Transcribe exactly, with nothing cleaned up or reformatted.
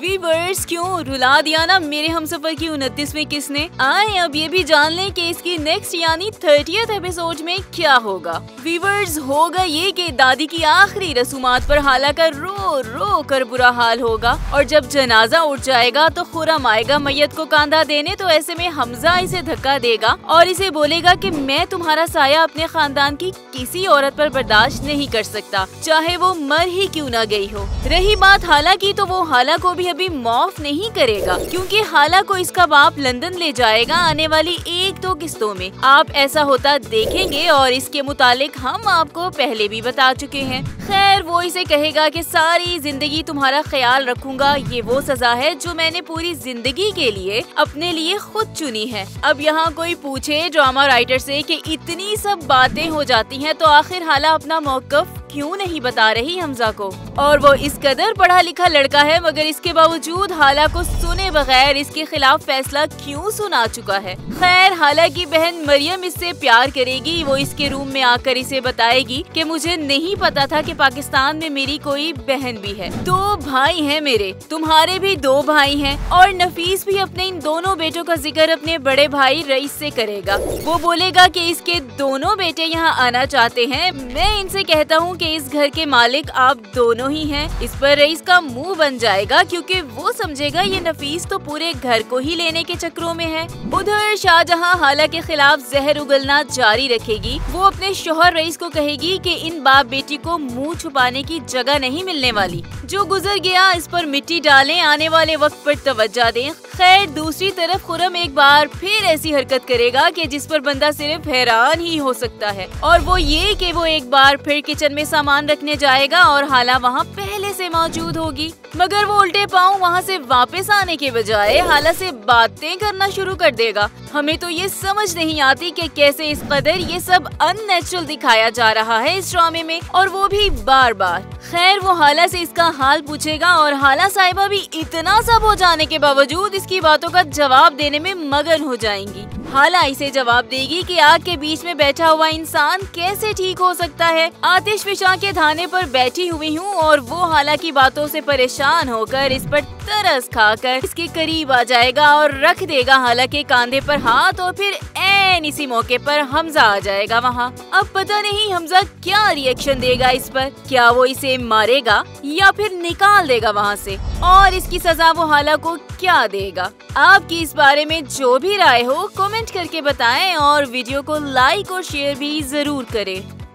Viewers, क्यों रुला दिया ना मेरे हमसफर की उनतीसवीं किस्त ने। आए अब ये भी जान लें कि इसकी नेक्स्ट यानी थर्टियथ एपिसोड में क्या होगा। वीवर्स, होगा ये कि दादी की आखिरी रसूमात पर हाला का रो रो कर बुरा हाल होगा और जब जनाजा उठ जाएगा तो खुर्रम आएगा मैयत को कांधा देने। तो ऐसे में हमजा इसे धक्का देगा और इसे बोलेगा कि मैं तुम्हारा साया अपने खानदान की किसी औरत पर बर्दाश्त नहीं कर सकता, चाहे वो मर ही क्यों ना गई हो। रही बात हाला की, तो वो हाला को भी अभी माफ नहीं करेगा क्योंकि हाला को इसका बाप लंदन ले जाएगा आने वाली एक दो किस्तों में। आप ऐसा होता देखेंगे और इसके मुतालिक हम आपको पहले भी बता चुके हैं। खैर, वो इसे कहेगा कि सारी जिंदगी तुम्हारा ख्याल रखूंगा, ये वो सजा है जो मैंने पूरी जिंदगी के लिए अपने लिए खुद चुनी है। अब यहाँ कोई पूछे ड्रामा राइटर से कि इतनी सब बातें हो जाती हैं तो आखिर हाला अपना मौकफ क्यों नहीं बता रही हमजा को। और वो इस कदर पढ़ा लिखा लड़का है मगर इसके बावजूद हाला को सुने बगैर इसके खिलाफ फैसला क्यों सुना चुका है। खैर, हाला की बहन मरियम इससे प्यार करेगी। वो इसके रूम में आकर इसे बताएगी कि मुझे नहीं पता था कि पाकिस्तान में मेरी कोई बहन भी है। दो भाई हैं मेरे, तुम्हारे भी दो भाई हैं। और नफीस भी अपने इन दोनों बेटों का जिक्र अपने बड़े भाई रईस से करेगा। वो बोलेगा कि इसके दोनों बेटे यहाँ आना चाहते हैं, मैं इनसे कहता हूँ कि इस घर के मालिक आप दोनों ही हैं। इस पर रईस का मुंह बन जाएगा क्योंकि वो समझेगा ये नफीस तो पूरे घर को ही लेने के चक्रों में है। उधर शाहजहां हाला के खिलाफ जहर उगलना जारी रखेगी। वो अपने शोहर रईस को कहेगी कि इन बाप बेटी को मुंह छुपाने की जगह नहीं मिलने वाली, जो गुजर गया इस पर मिट्टी डालें, आने वाले वक्त पर तवज्जो दें। खैर, दूसरी तरफ खुर्रम एक बार फिर ऐसी हरकत करेगा कि जिस पर बंदा सिर्फ हैरान ही हो सकता है। और वो ये कि वो एक बार फिर किचन में सामान रखने जाएगा और हाला वहाँ पहले से मौजूद होगी, मगर वो उल्टे पाँव वहाँ से वापस आने के बजाय हाला से बातें करना शुरू कर देगा। हमें तो ये समझ नहीं आती कि कैसे इस कदर ये सब अननेचुरल दिखाया जा रहा है इस ड्रामे में, और वो भी बार बार। खैर, वो हाला से इसका हाल पूछेगा और हाला साहिबा भी इतना सब हो जाने के बावजूद इसकी बातों का जवाब देने में मगन हो जाएंगी। हाला इसे जवाब देगी कि आग के बीच में बैठा हुआ इंसान कैसे ठीक हो सकता है। आतिशफशा के थाने पर बैठी हुई हूँ और वो हाला की बातों से परेशान होकर इस पर तरस खाकर इसके करीब आ जाएगा और रख देगा हाला के कांधे पर हाथ। और फिर एन इसी मौके पर हमजा आ जाएगा वहाँ। अब पता नहीं हमजा क्या रिएक्शन देगा इस पर, क्या वो इसे मारेगा या फिर निकाल देगा वहाँ से, और इसकी सजा वो हाला को क्या देगा। आपकी इस बारे में जो भी राय हो कमेंट करके बताएं और वीडियो को लाइक और शेयर भी जरूर करें।